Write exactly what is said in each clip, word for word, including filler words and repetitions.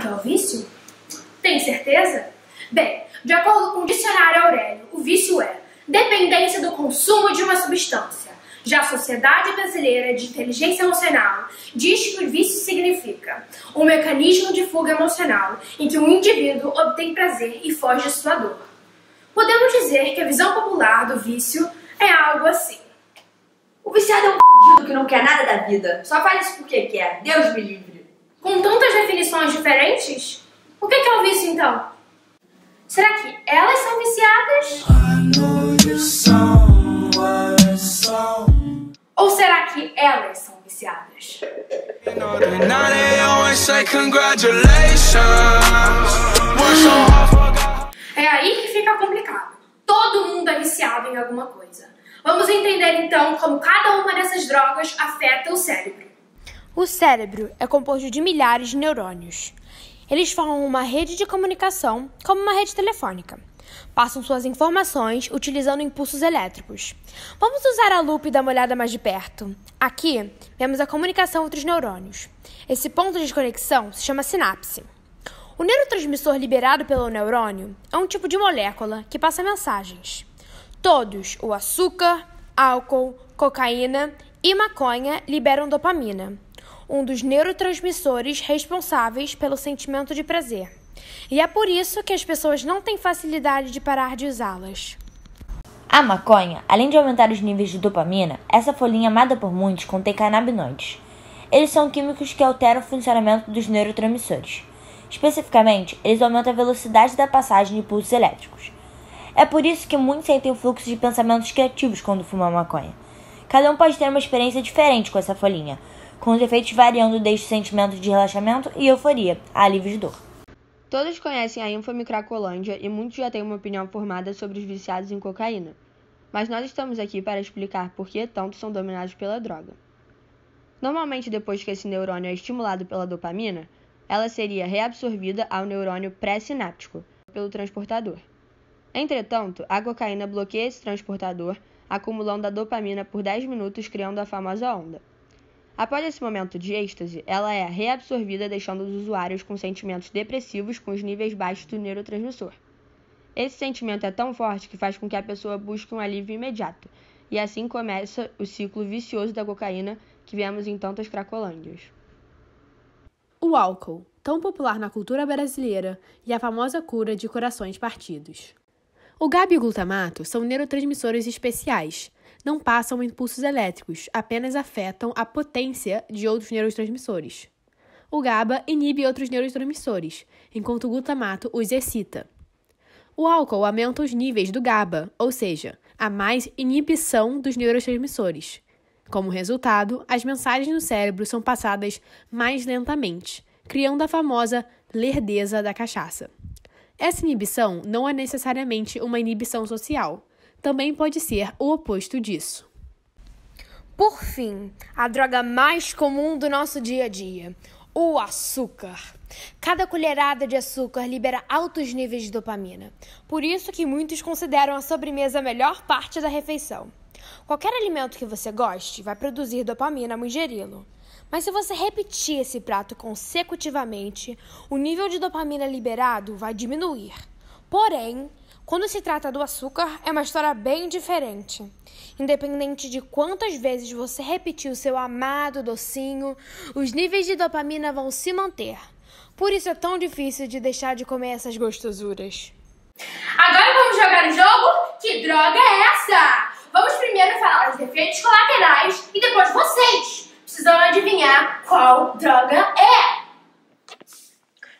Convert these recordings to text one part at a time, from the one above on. que é o vício? Tem certeza? Bem, de acordo com o dicionário Aurélio, o vício é dependência do consumo de uma substância. Já a Sociedade Brasileira de Inteligência Emocional diz que o vício significa um mecanismo de fuga emocional em que um indivíduo obtém prazer e foge de sua dor. Podemos dizer que a visão popular do vício é algo assim. O viciado é um fudido que não quer nada da vida, só faz isso porque quer, Deus me livre. Com tantas definições diferentes, o que é o vício então? Será que elas são viciadas? I know you somewhere, somewhere. Ou será que elas são viciadas? É aí que fica complicado. Todo mundo é viciado em alguma coisa. Vamos entender então como cada uma dessas drogas afeta o cérebro. O cérebro é composto de milhares de neurônios. Eles formam uma rede de comunicação, como uma rede telefônica. Passam suas informações utilizando impulsos elétricos. Vamos usar a lupa e dar uma olhada mais de perto. Aqui, vemos a comunicação entre os neurônios. Esse ponto de conexão se chama sinapse. O neurotransmissor liberado pelo neurônio é um tipo de molécula que passa mensagens. Todos, o açúcar, álcool, cocaína e maconha, liberam dopamina, um dos neurotransmissores responsáveis pelo sentimento de prazer. E é por isso que as pessoas não têm facilidade de parar de usá-las. A maconha, além de aumentar os níveis de dopamina, essa folhinha amada por muitos contém canabinoides. Eles são químicos que alteram o funcionamento dos neurotransmissores. Especificamente, eles aumentam a velocidade da passagem de impulsos elétricos. É por isso que muitos sentem o fluxo de pensamentos criativos quando fumam maconha. Cada um pode ter uma experiência diferente com essa folhinha, com os efeitos variando desde sentimentos de relaxamento e euforia a alívio de dor. Todos conhecem a ínfame Cracolândia e muitos já têm uma opinião formada sobre os viciados em cocaína. Mas nós estamos aqui para explicar por que tantos são dominados pela droga. Normalmente, depois que esse neurônio é estimulado pela dopamina, ela seria reabsorvida ao neurônio pré-sináptico, pelo transportador. Entretanto, a cocaína bloqueia esse transportador, acumulando a dopamina por dez minutos, criando a famosa onda. Após esse momento de êxtase, ela é reabsorvida, deixando os usuários com sentimentos depressivos com os níveis baixos do neurotransmissor. Esse sentimento é tão forte que faz com que a pessoa busque um alívio imediato, e assim começa o ciclo vicioso da cocaína que vemos em tantas cracolândias. O álcool, tão popular na cultura brasileira, e a famosa cura de corações partidos. O GABA e o glutamato são neurotransmissores especiais. Não passam impulsos elétricos, apenas afetam a potência de outros neurotransmissores. O GABA inibe outros neurotransmissores, enquanto o glutamato os excita. O álcool aumenta os níveis do GABA, ou seja, há mais inibição dos neurotransmissores. Como resultado, as mensagens no cérebro são passadas mais lentamente, criando a famosa lerdeza da cachaça. Essa inibição não é necessariamente uma inibição social. Também pode ser o oposto disso. Por fim, a droga mais comum do nosso dia a dia, o açúcar. Cada colherada de açúcar libera altos níveis de dopamina. Por isso que muitos consideram a sobremesa a melhor parte da refeição. Qualquer alimento que você goste vai produzir dopamina ao ingeri-lo. Mas se você repetir esse prato consecutivamente, o nível de dopamina liberado vai diminuir. Porém, quando se trata do açúcar, é uma história bem diferente. Independente de quantas vezes você repetir o seu amado docinho, os níveis de dopamina vão se manter. Por isso é tão difícil de deixar de comer essas gostosuras. Agora vamos jogar o jogo Que Droga é Essa? Vamos primeiro falar os efeitos colaterais e depois vocês precisam adivinhar qual droga é.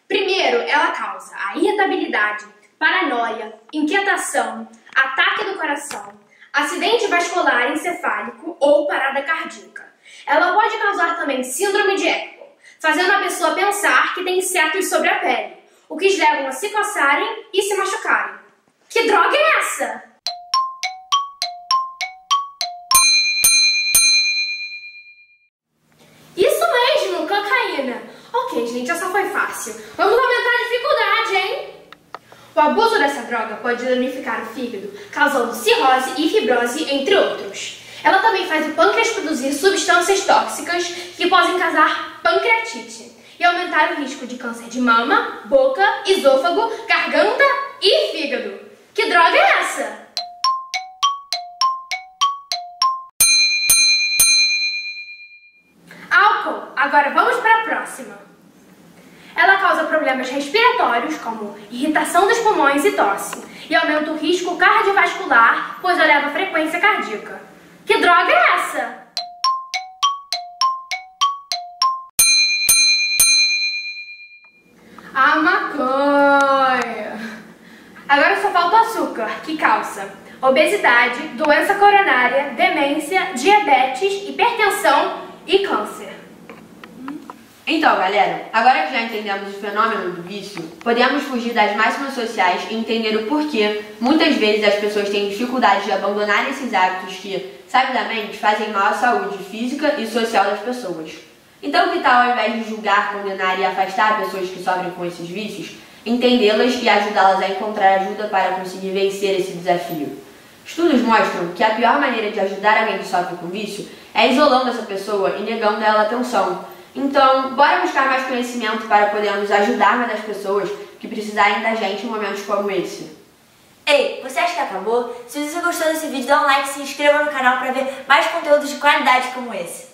Primeiro, ela causa a irritabilidade, paranoia, inquietação, ataque do coração, acidente vascular encefálico ou parada cardíaca. Ela pode causar também síndrome de Ekbom, fazendo a pessoa pensar que tem insetos sobre a pele, o que os levam a se coçarem e se machucarem. Que droga é essa? Isso mesmo, cocaína. Ok, gente, essa foi fácil. Vamos aumentar a dificuldade, hein? O abuso dessa droga pode danificar o fígado, causando cirrose e fibrose, entre outros. Ela também faz o pâncreas produzir substâncias tóxicas que podem causar pancreatite. e aumentar o risco de câncer de mama, boca, esôfago, garganta e fígado. Que droga é essa? Álcool. Agora vamos para a próxima. Ela causa problemas respiratórios, como irritação dos pulmões e tosse, e aumenta o risco cardiovascular, pois eleva a frequência cardíaca. Que droga é essa? A maconha. Agora só falta o açúcar, que causa obesidade, doença coronária, demência, diabetes, hipertensão e câncer. Então, galera, agora que já entendemos o fenômeno do vício, podemos fugir das máximas sociais e entender o porquê muitas vezes as pessoas têm dificuldade de abandonar esses hábitos que, sabidamente, fazem mal à saúde física e social das pessoas. Então, que tal, ao invés de julgar, condenar e afastar pessoas que sofrem com esses vícios, entendê-las e ajudá-las a encontrar ajuda para conseguir vencer esse desafio? Estudos mostram que a pior maneira de ajudar alguém que sofre com vício é isolando essa pessoa e negando a ela atenção. Então, bora buscar mais conhecimento para podermos ajudar mais as pessoas que precisarem da gente em momentos como esse. Ei, você acha que acabou? Se você gostou desse vídeo, dá um like e se inscreva no canal para ver mais conteúdos de qualidade como esse.